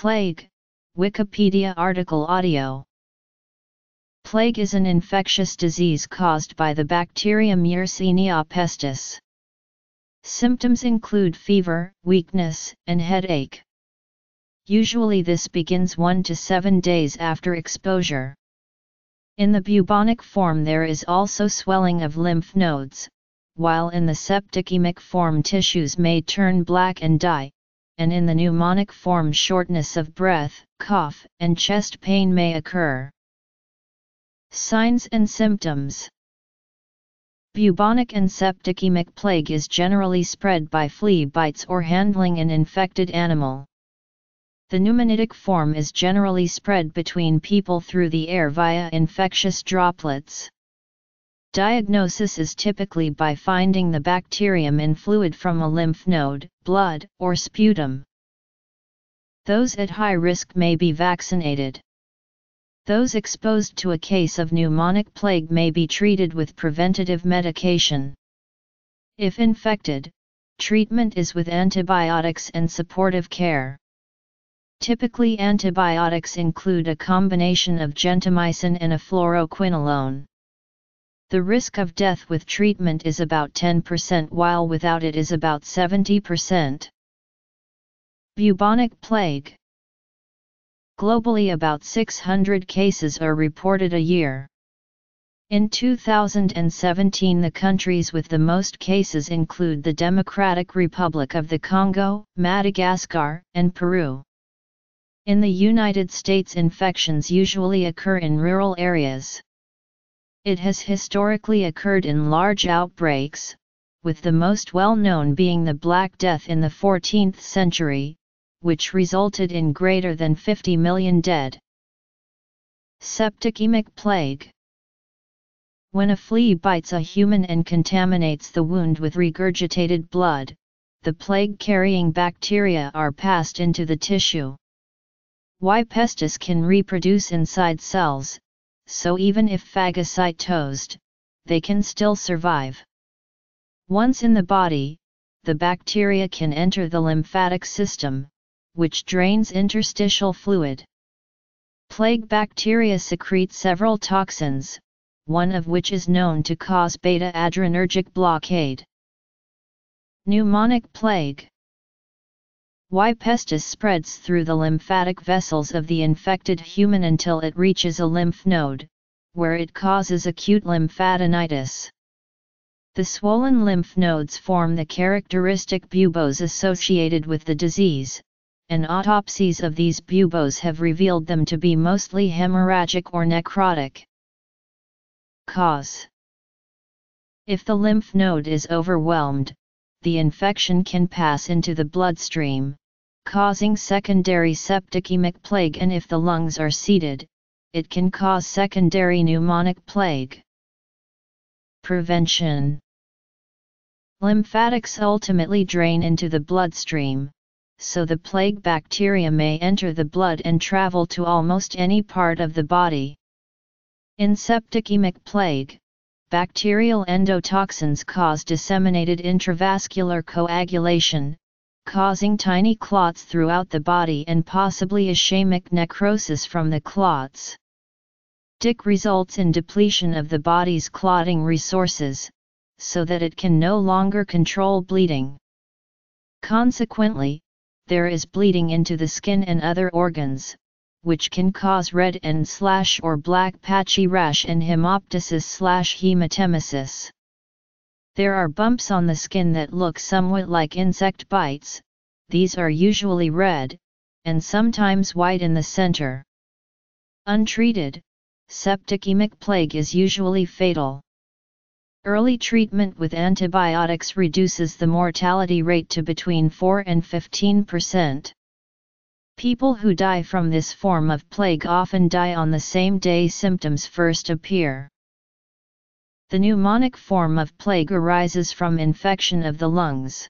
Plague, Wikipedia article audio. Plague is an infectious disease caused by the bacterium Yersinia pestis. Symptoms include fever, weakness, and headache. Usually this begins 1 to 7 days after exposure. In the bubonic form there is also swelling of lymph nodes, while in the septicemic form tissues may turn black and die, and in the pneumonic form shortness of breath, cough, and chest pain may occur. Signs and symptoms. Bubonic and septicemic plague is generally spread by flea bites or handling an infected animal. The pneumonic form is generally spread between people through the air via infectious droplets. Diagnosis is typically by finding the bacterium in fluid from a lymph node, blood, or sputum. Those at high risk may be vaccinated. Those exposed to a case of pneumonic plague may be treated with preventative medication. If infected, treatment is with antibiotics and supportive care. Typically antibiotics include a combination of gentamicin and fluoroquinolone. The risk of death with treatment is about 10% while without it is about 70%. Bubonic plague. Globally about 600 cases are reported a year. In 2017 the countries with the most cases include the Democratic Republic of the Congo, Madagascar, and Peru. In the United States, infections usually occur in rural areas. It has historically occurred in large outbreaks, with the most well-known being the Black Death in the 14th century, which resulted in greater than 50 million dead. Septicemic plague. When a flea bites a human and contaminates the wound with regurgitated blood, the plague-carrying bacteria are passed into the tissue. Y. pestis can reproduce inside cells, so even if phagocytosed, they can still survive. Once in the body, the bacteria can enter the lymphatic system, which drains interstitial fluid. Plague bacteria secrete several toxins, one of which is known to cause beta-adrenergic blockade. Pneumonic plague. Y. pestis spreads through the lymphatic vessels of the infected human until it reaches a lymph node, where it causes acute lymphadenitis. The swollen lymph nodes form the characteristic buboes associated with the disease, and autopsies of these buboes have revealed them to be mostly hemorrhagic or necrotic. Cause. If the lymph node is overwhelmed, the infection can pass into the bloodstream, causing secondary septicemic plague, and if the lungs are seeded, it can cause secondary pneumonic plague. Prevention. Lymphatics ultimately drain into the bloodstream, so the plague bacteria may enter the blood and travel to almost any part of the body. In septicemic plague, bacterial endotoxins cause disseminated intravascular coagulation, causing tiny clots throughout the body and possibly ischemic necrosis from the clots. DIC results in depletion of the body's clotting resources, so that it can no longer control bleeding. Consequently, there is bleeding into the skin and other organs, which can cause red and / or black patchy rash and hemoptysis / hematemesis. There are bumps on the skin that look somewhat like insect bites. These are usually red, and sometimes white in the center. Untreated, septicemic plague is usually fatal. Early treatment with antibiotics reduces the mortality rate to between 4% and 15%. People who die from this form of plague often die on the same day symptoms first appear. The pneumonic form of plague arises from infection of the lungs.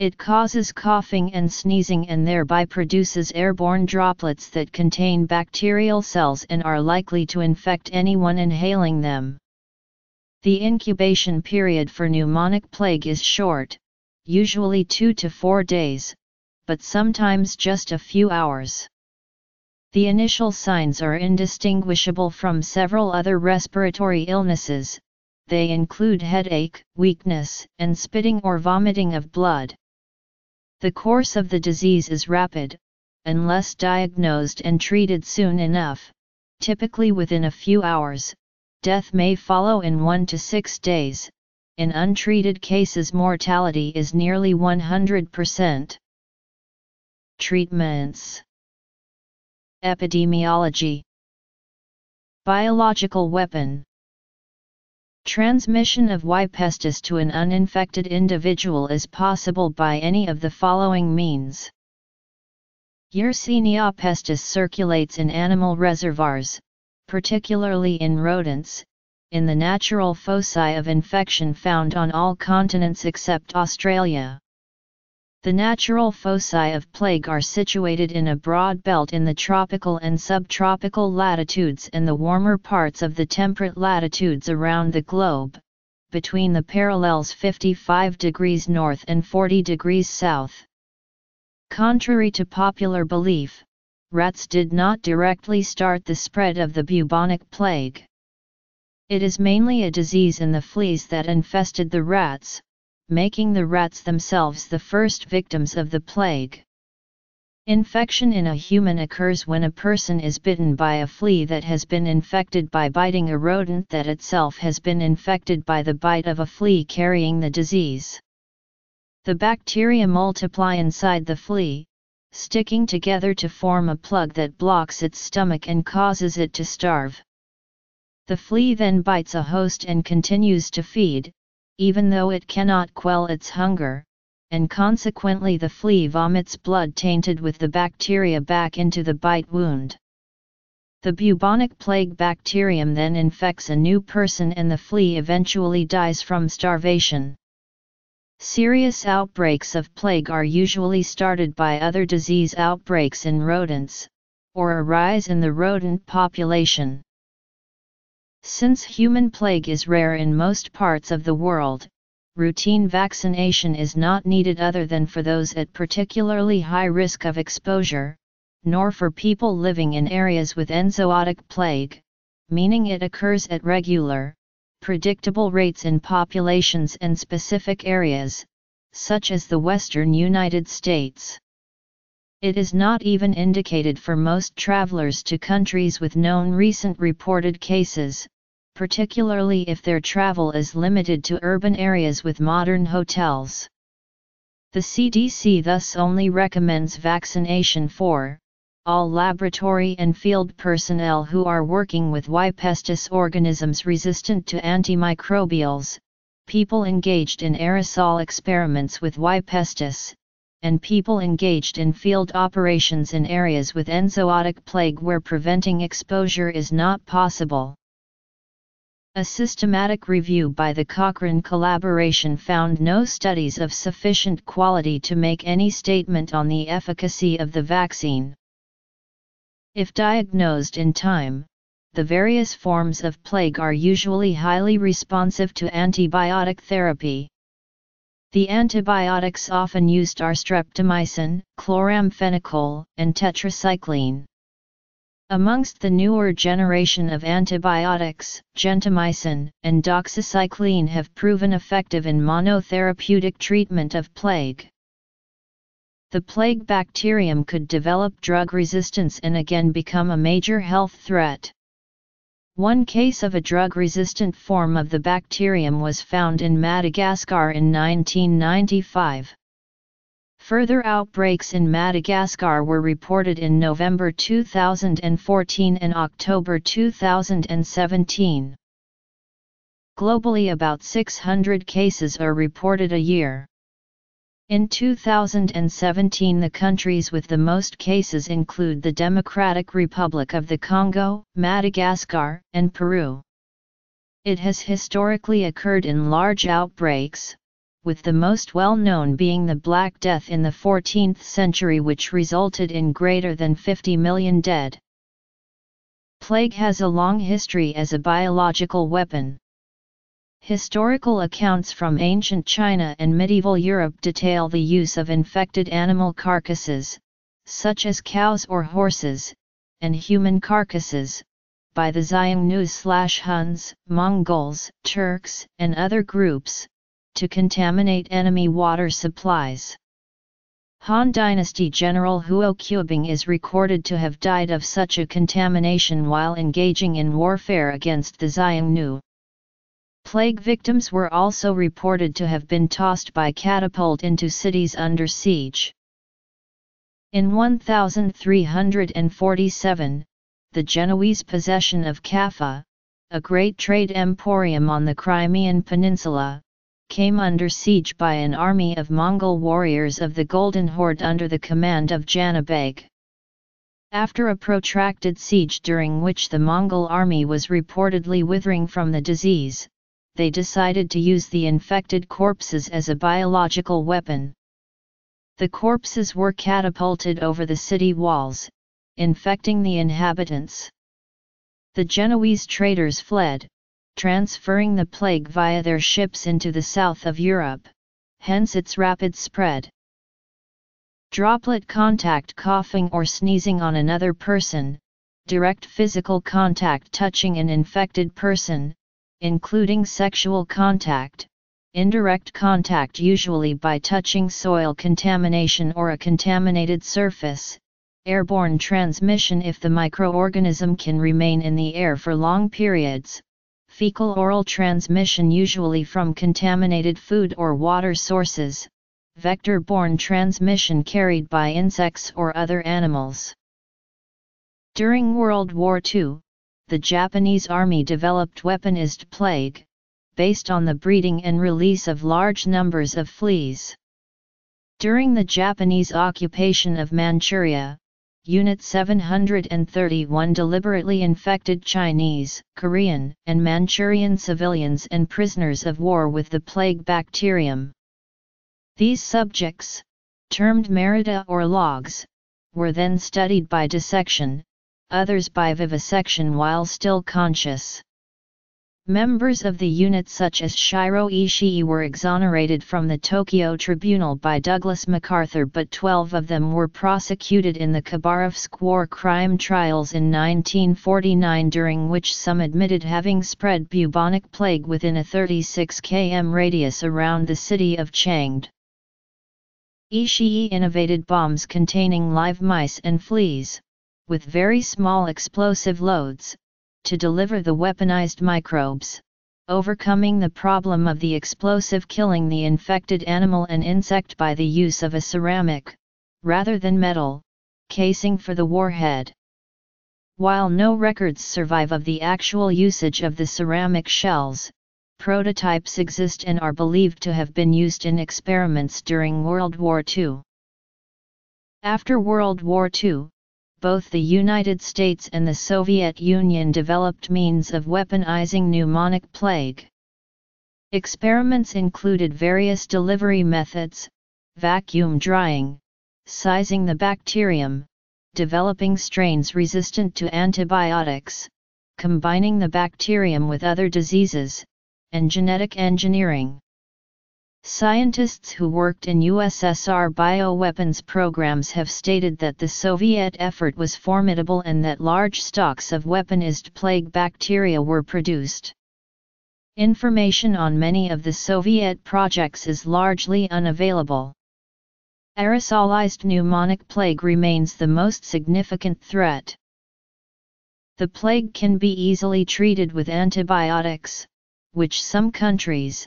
It causes coughing and sneezing and thereby produces airborne droplets that contain bacterial cells and are likely to infect anyone inhaling them. The incubation period for pneumonic plague is short, usually 2 to 4 days. but sometimes just a few hours. The initial signs are indistinguishable from several other respiratory illnesses. They include headache, weakness, and spitting or vomiting of blood. The course of the disease is rapid, unless diagnosed and treated soon enough, typically within a few hours. Death may follow in 1 to 6 days. In untreated cases, mortality is nearly 100%. Treatments. Epidemiology. Biological weapon. Transmission of Y. pestis to an uninfected individual is possible by any of the following means. Yersinia pestis circulates in animal reservoirs, particularly in rodents, in the natural foci of infection found on all continents except Australia. The natural foci of plague are situated in a broad belt in the tropical and subtropical latitudes and the warmer parts of the temperate latitudes around the globe, between the parallels 55 degrees north and 40 degrees south. Contrary to popular belief, rats did not directly start the spread of the bubonic plague. It is mainly a disease in the fleas that infested the rats, making the rats themselves the first victims of the plague. Infection in a human occurs when a person is bitten by a flea that has been infected by biting a rodent that itself has been infected by the bite of a flea carrying the disease. The bacteria multiply inside the flea, sticking together to form a plug that blocks its stomach and causes it to starve. The flea then bites a host and continues to feed, even though it cannot quell its hunger, and consequently the flea vomits blood tainted with the bacteria back into the bite wound. The bubonic plague bacterium then infects a new person and the flea eventually dies from starvation. Serious outbreaks of plague are usually started by other disease outbreaks in rodents, or a rise in the rodent population. Since human plague is rare in most parts of the world, routine vaccination is not needed other than for those at particularly high risk of exposure, nor for people living in areas with enzootic plague, meaning it occurs at regular, predictable rates in populations and specific areas, such as the western United States. It is not even indicated for most travelers to countries with known recent reported cases, particularly if their travel is limited to urban areas with modern hotels. The CDC thus only recommends vaccination for all laboratory and field personnel who are working with Y. pestis organisms resistant to antimicrobials, people engaged in aerosol experiments with Y. pestis, and people engaged in field operations in areas with enzootic plague where preventing exposure is not possible. A systematic review by the Cochrane Collaboration found no studies of sufficient quality to make any statement on the efficacy of the vaccine. If diagnosed in time, the various forms of plague are usually highly responsive to antibiotic therapy. The antibiotics often used are streptomycin, chloramphenicol, and tetracycline. Amongst the newer generation of antibiotics, gentamicin and doxycycline have proven effective in monotherapeutic treatment of plague. The plague bacterium could develop drug resistance and again become a major health threat. One case of a drug-resistant form of the bacterium was found in Madagascar in 1995. Further outbreaks in Madagascar were reported in November 2014 and October 2017. Globally, about 600 cases are reported a year. In 2017, the countries with the most cases include the Democratic Republic of the Congo, Madagascar, and Peru. It has historically occurred in large outbreaks, with the most well-known being the Black Death in the 14th century, which resulted in greater than 50 million dead. Plague has a long history as a biological weapon. Historical accounts from ancient China and medieval Europe detail the use of infected animal carcasses, such as cows or horses, and human carcasses, by the Xiongnu/Huns, Mongols, Turks, and other groups, to contaminate enemy water supplies. Han Dynasty General Huo Qubing is recorded to have died of such a contamination while engaging in warfare against the Xiongnu. Plague victims were also reported to have been tossed by catapult into cities under siege. In 1347, the Genoese possession of Caffa, a great trade emporium on the Crimean Peninsula, came under siege by an army of Mongol warriors of the Golden Horde under the command of Janibeg. After a protracted siege during which the Mongol army was reportedly withering from the disease, they decided to use the infected corpses as a biological weapon. The corpses were catapulted over the city walls, infecting the inhabitants. The Genoese traders fled, transferring the plague via their ships into the south of Europe, hence its rapid spread. Droplet contact: coughing or sneezing on another person, direct physical contact touching an infected person, including sexual contact, indirect contact usually by touching soil contamination or a contaminated surface, airborne transmission if the microorganism can remain in the air for long periods, fecal-oral transmission usually from contaminated food or water sources, vector-borne transmission carried by insects or other animals. During World War II, the Japanese army developed weaponized plague, based on the breeding and release of large numbers of fleas. During the Japanese occupation of Manchuria, Unit 731 deliberately infected Chinese, Korean, and Manchurian civilians and prisoners of war with the plague bacterium. These subjects, termed Maruta or logs, were then studied by dissection, others by vivisection while still conscious. Members of the unit such as Shiro Ishii were exonerated from the Tokyo Tribunal by Douglas MacArthur, but 12 of them were prosecuted in the Khabarovsk War Crime Trials in 1949, during which some admitted having spread bubonic plague within a 36 km radius around the city of Changde. Ishii innovated bombs containing live mice and fleas, with very small explosive loads, to deliver the weaponized microbes, overcoming the problem of the explosive killing the infected animal and insect by the use of a ceramic, rather than metal, casing for the warhead. While no records survive of the actual usage of the ceramic shells, prototypes exist and are believed to have been used in experiments during World War II. After World War II, both the United States and the Soviet Union developed means of weaponizing pneumonic plague. Experiments included various delivery methods, vacuum drying, sizing the bacterium, developing strains resistant to antibiotics, combining the bacterium with other diseases, and genetic engineering. Scientists who worked in USSR bioweapons programs have stated that the Soviet effort was formidable and that large stocks of weaponized plague bacteria were produced. Information on many of the Soviet projects is largely unavailable. Aerosolized pneumonic plague remains the most significant threat. The plague can be easily treated with antibiotics, which some countries,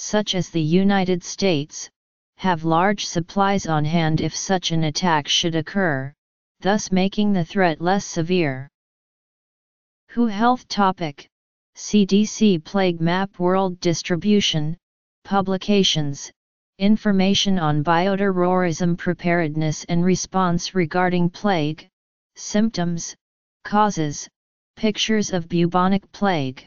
such as the United States, have large supplies on hand if such an attack should occur, thus making the threat less severe. WHO Health Topic: CDC Plague Map World Distribution, Publications, Information on Bioterrorism Preparedness and Response Regarding Plague, Symptoms, Causes, Pictures of Bubonic Plague.